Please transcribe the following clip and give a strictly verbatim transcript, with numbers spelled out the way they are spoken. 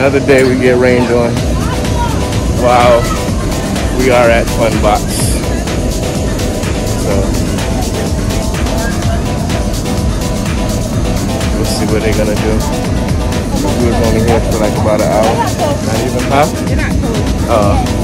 Another day we get rained on. Wow, we are at FunBox. So we'll see what they're gonna do. We was only here for like about an hour. Not even, huh? Oh.